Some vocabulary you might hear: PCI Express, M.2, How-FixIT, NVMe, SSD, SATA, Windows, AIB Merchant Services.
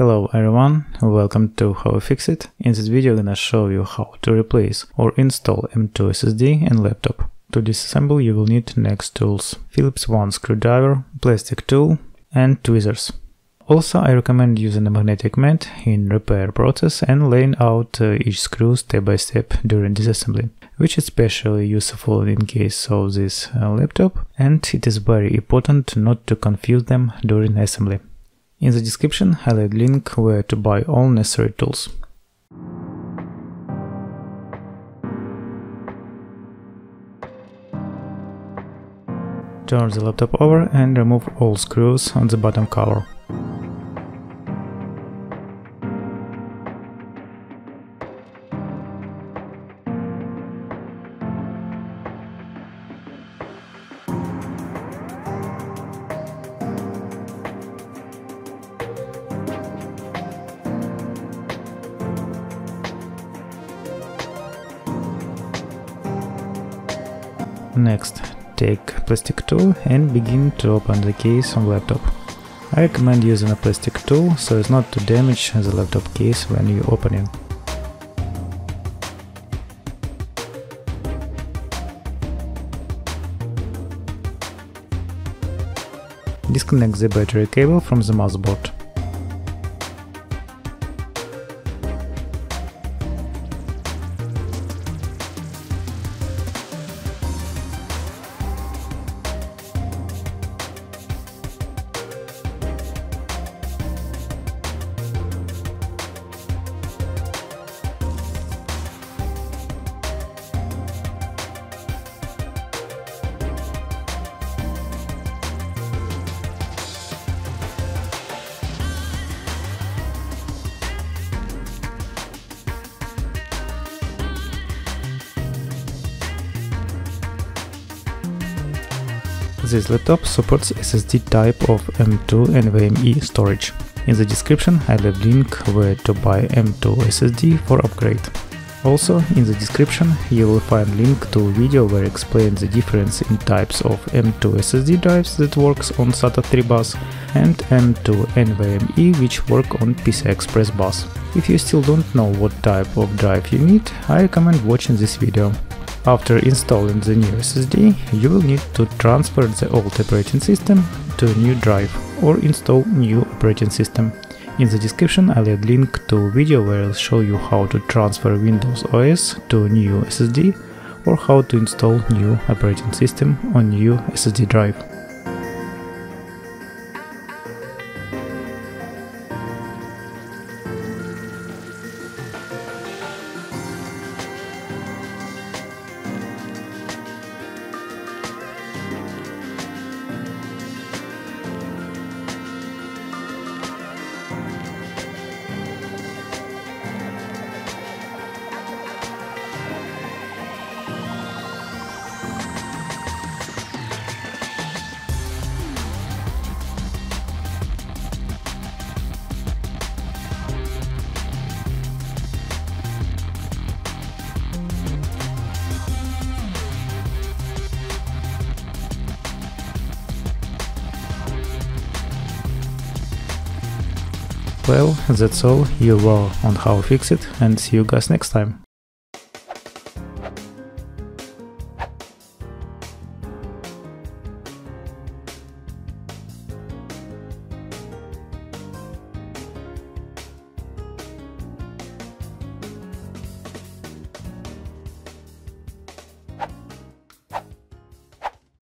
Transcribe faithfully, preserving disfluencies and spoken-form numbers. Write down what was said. Hello everyone, welcome to How-FixIT. In this video I'm gonna show you how to replace or install M dot two S S D and laptop. To disassemble you will need next tools: Phillips one screwdriver, plastic tool and tweezers. Also I recommend using a magnetic mat in repair process and laying out uh, each screw step by step during disassembly, which is especially useful in case of this uh, laptop, and it is very important not to confuse them during assembly. In the description I will link where to buy all necessary tools. Turn the laptop over and remove all screws on the bottom cover. Next, take plastic tool and begin to open the case on laptop. I recommend using a plastic tool so as not to damage the laptop case when you open it. Disconnect the battery cable from the motherboard. This laptop supports S S D type of M dot two NVMe storage. In the description I will link where to buy M dot two S S D for upgrade. Also in the description you will find link to a video where I explain the difference in types of M dot two S S D drives that works on SATA three bus and M dot two NVMe which work on P C I Express bus. If you still don't know what type of drive you need, I recommend watching this video. After installing the new S S D, you will need to transfer the old operating system to a new drive or install new operating system. In the description I'll add link to a video where I'll show you how to transfer Windows O S to a new S S D or how to install new operating system on new S S D drive. Well, that's all. You were on How-FixIT, and see you guys next time.